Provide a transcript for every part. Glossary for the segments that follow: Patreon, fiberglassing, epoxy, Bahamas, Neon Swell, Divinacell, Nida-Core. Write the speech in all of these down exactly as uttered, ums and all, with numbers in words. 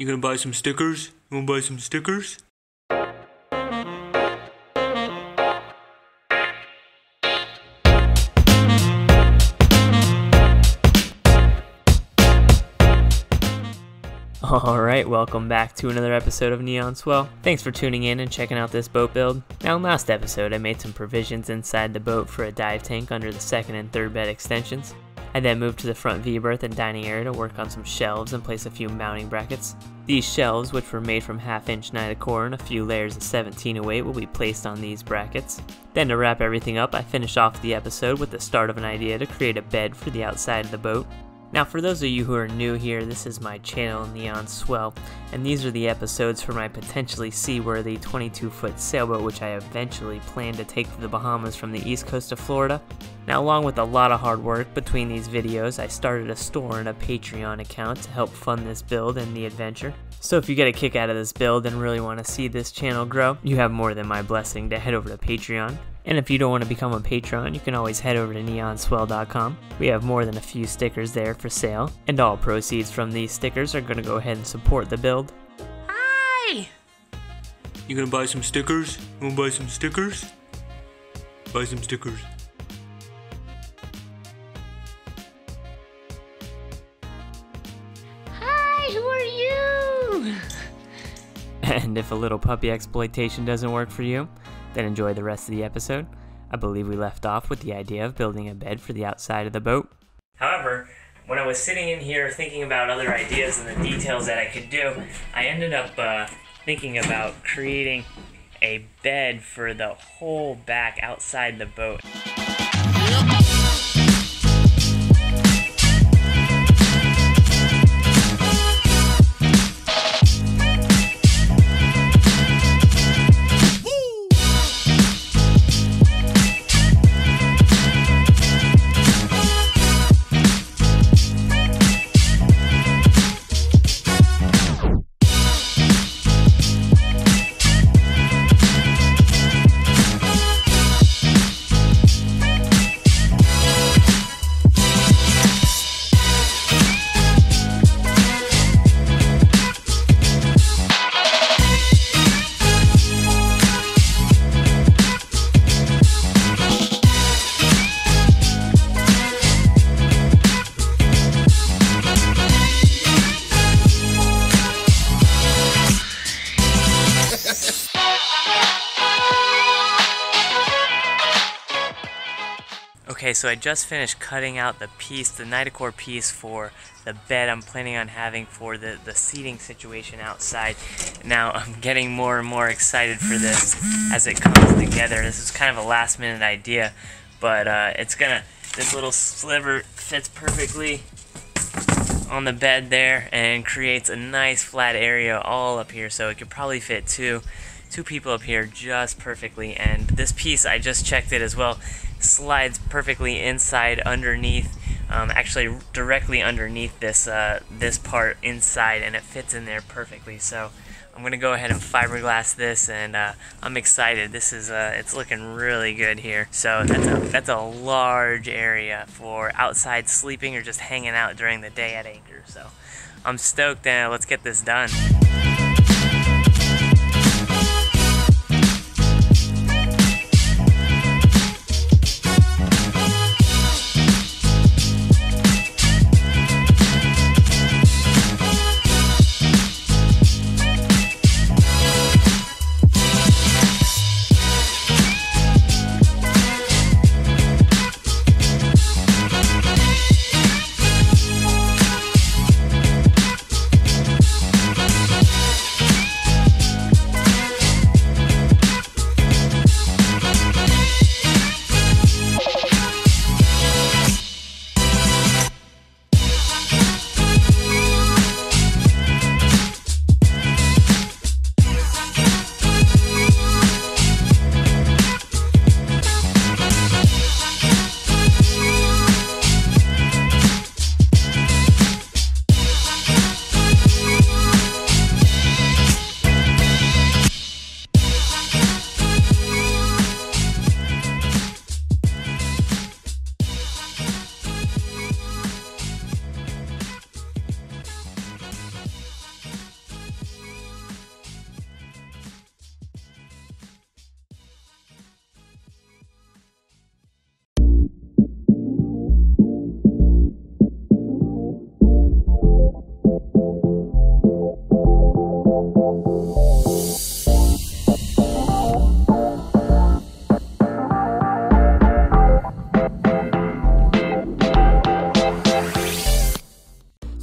You gonna buy some stickers? You wanna buy some stickers? Alright, welcome back to another episode of Neon Swell. Thanks for tuning in and checking out this boat build. Now in last episode I made some provisions inside the boat for a dive tank under the second and third bed extensions. I then moved to the front V-berth and dining area to work on some shelves and place a few mounting brackets. These shelves, which were made from half inch Nida-Core and a few layers of seventeen oh eight, will be placed on these brackets. Then to wrap everything up, I finish off the episode with the start of an idea to create a bed for the outside of the boat. Now for those of you who are new here, this is my channel Neon Swell, and these are the episodes for my potentially seaworthy twenty-two foot sailboat which I eventually plan to take to the Bahamas from the east coast of Florida. Now along with a lot of hard work between these videos, I started a store and a Patreon account to help fund this build and the adventure. So if you get a kick out of this build and really want to see this channel grow, you have more than my blessing to head over to Patreon. And if you don't want to become a patron, you can always head over to neon swell dot com. We have more than a few stickers there for sale, and all proceeds from these stickers are going to go ahead and support the build. Hi! You gonna buy some stickers? You wanna buy some stickers? Buy some stickers. Hi, who are you? And if a little puppy exploitation doesn't work for you, then enjoy the rest of the episode. I believe we left off with the idea of building a bed for the outside of the boat. However, when I was sitting in here thinking about other ideas and the details that I could do, I ended up uh, thinking about creating a bed for the whole back outside the boat. Okay, so I just finished cutting out the piece, the Nida-Core piece for the bed I'm planning on having for the, the seating situation outside. Now I'm getting more and more excited for this as it comes together. This is kind of a last minute idea, but uh, it's gonna, this little sliver fits perfectly on the bed there and creates a nice flat area all up here, so it could probably fit two, two people up here just perfectly. And this piece, I just checked it as well, slides perfectly inside underneath, um, actually directly underneath this uh, this part inside, and it fits in there perfectly. So I'm gonna go ahead and fiberglass this, and uh, I'm excited. This is uh, it's looking really good here. So that's a that's a large area for outside sleeping or just hanging out during the day at anchor. So I'm stoked, and uh, let's get this done.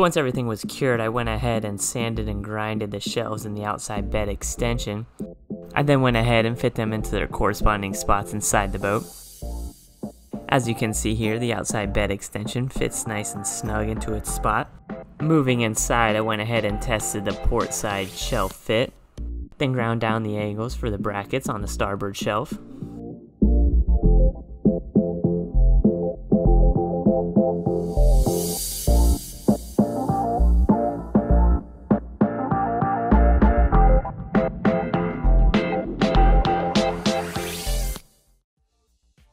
So once everything was cured, I went ahead and sanded and grinded the shelves in the outside bed extension. I then went ahead and fit them into their corresponding spots inside the boat. As you can see here, the outside bed extension fits nice and snug into its spot. Moving inside, I went ahead and tested the port side shelf fit, then ground down the angles for the brackets on the starboard shelf.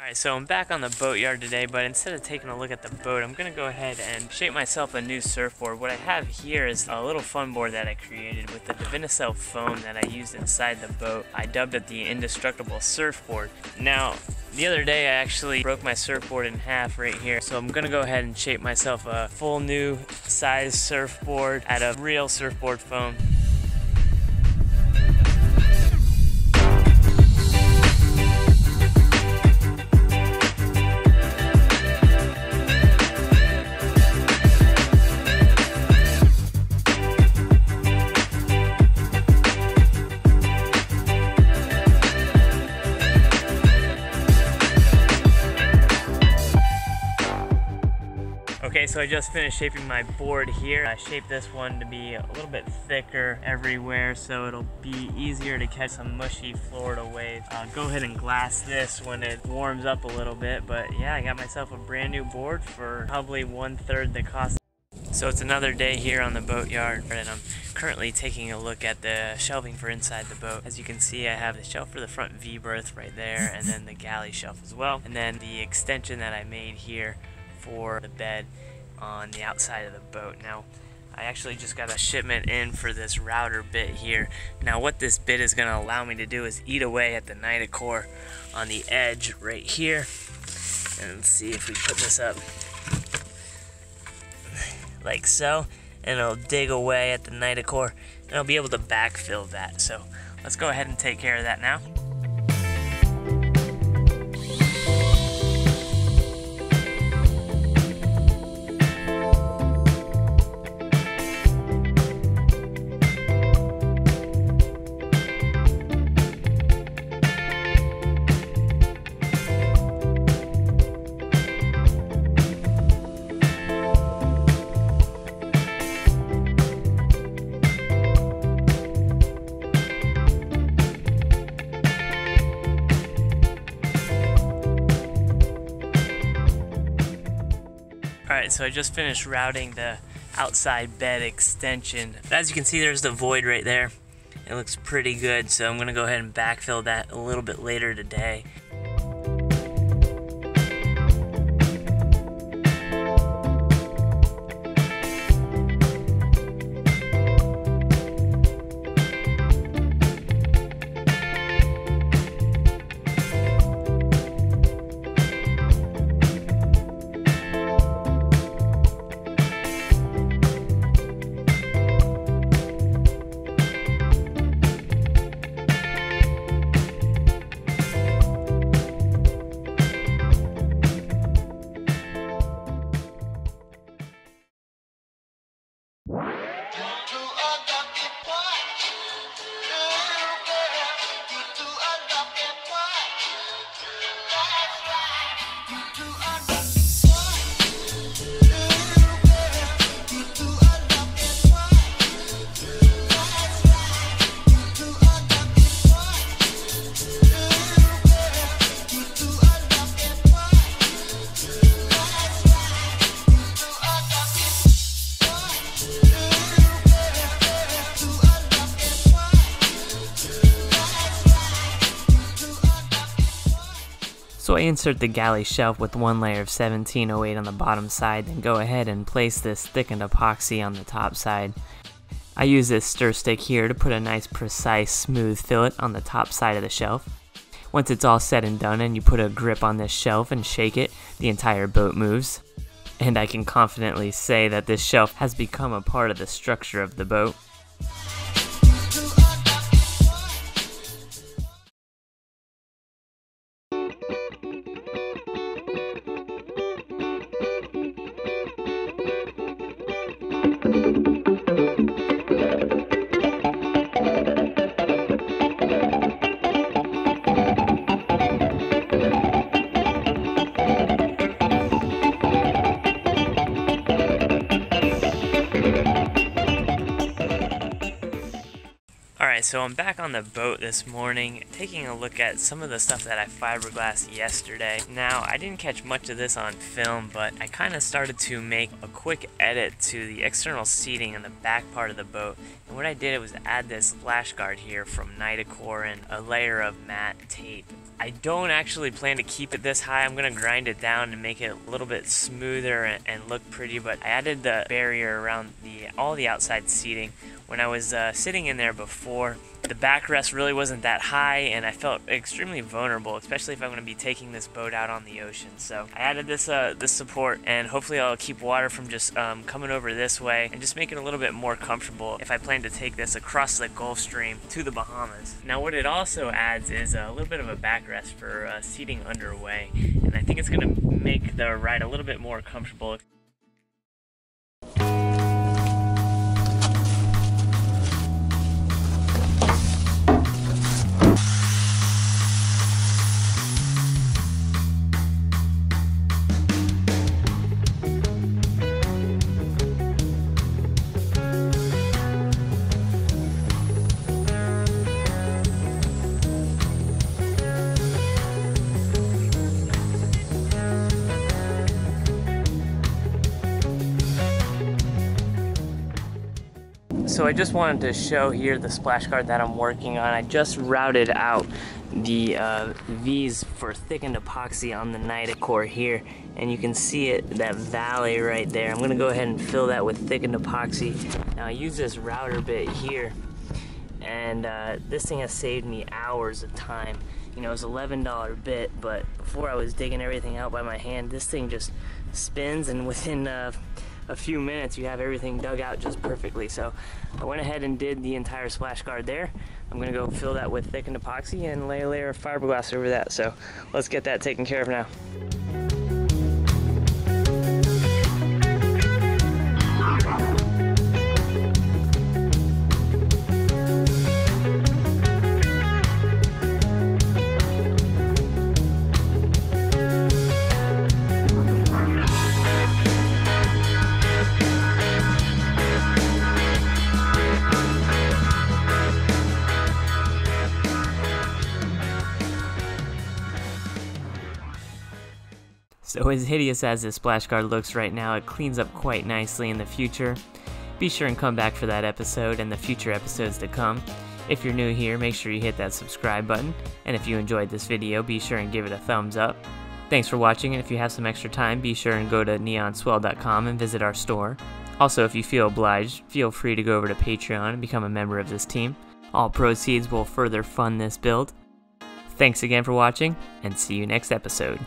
Alright, so I'm back on the boatyard today, but instead of taking a look at the boat, I'm going to go ahead and shape myself a new surfboard. What I have here is a little fun board that I created with the Divinacell foam that I used inside the boat. I dubbed it the Indestructible Surfboard. Now, the other day I actually broke my surfboard in half right here, so I'm going to go ahead and shape myself a full new size surfboard out of real surfboard foam. Okay, so I just finished shaping my board here. I shaped this one to be a little bit thicker everywhere, so it'll be easier to catch some mushy Florida waves. I'll go ahead and glass this when it warms up a little bit, but yeah, I got myself a brand new board for probably one-third the cost. So it's another day here on the boatyard, and I'm currently taking a look at the shelving for inside the boat. As you can see, I have the shelf for the front V-berth right there, and then the galley shelf as well, and then the extension that I made here for the bed on the outside of the boat. Now, I actually just got a shipment in for this router bit here. Now, what this bit is going to allow me to do is eat away at the Nida-Core on the edge right here. And let's see if we put this up like so, and it'll dig away at the Nida-Core, and I'll be able to backfill that. So let's go ahead and take care of that now. Alright, so I just finished routing the outside bed extension. As you can see, there's the void right there. It looks pretty good, so I'm going to go ahead and backfill that a little bit later today. So I insert the galley shelf with one layer of seventeen oh eight on the bottom side, then go ahead and place this thickened epoxy on the top side. I use this stir stick here to put a nice precise smooth fillet on the top side of the shelf. Once it's all said and done and you put a grip on this shelf and shake it, the entire boat moves. And I can confidently say that this shelf has become a part of the structure of the boat. Thank you. Alright, so I'm back on the boat this morning, taking a look at some of the stuff that I fiberglassed yesterday. Now, I didn't catch much of this on film, but I kind of started to make a quick edit to the external seating in the back part of the boat. And what I did was add this splash guard here from Nida-Core and a layer of matte tape. I don't actually plan to keep it this high. I'm going to grind it down and make it a little bit smoother and, and look pretty, but I added the barrier around the all the outside seating. When I was uh, sitting in there before, the backrest really wasn't that high and I felt extremely vulnerable, especially if I'm going to be taking this boat out on the ocean. So I added this uh, this support, and hopefully I'll keep water from just um, coming over this way and just make it a little bit more comfortable if I plan to take this across the Gulf Stream to the Bahamas. Now what it also adds is a little bit of a backrest for uh, seating underway, and I think it's going to make the ride a little bit more comfortable. So I just wanted to show here the splash guard that I'm working on. I just routed out the uh, V's for thickened epoxy on the Nida-Core here, and you can see it, that valley right there. I'm going to go ahead and fill that with thickened epoxy. Now I use this router bit here, and uh, this thing has saved me hours of time. You know, it's an eleven dollar bit, but before I was digging everything out by my hand, this thing just spins, and within uh, a few minutes you have everything dug out just perfectly. So I went ahead and did the entire splash guard there. I'm gonna go fill that with thickened epoxy and lay a layer of fiberglass over that. So let's get that taken care of now. So as hideous as this splash guard looks right now, it cleans up quite nicely in the future. Be sure and come back for that episode and the future episodes to come. If you're new here, make sure you hit that subscribe button, and if you enjoyed this video, be sure and give it a thumbs up. Thanks for watching, and if you have some extra time, be sure and go to neon swell dot com and visit our store. Also, if you feel obliged, feel free to go over to Patreon and become a member of this team. All proceeds will further fund this build. Thanks again for watching, and see you next episode.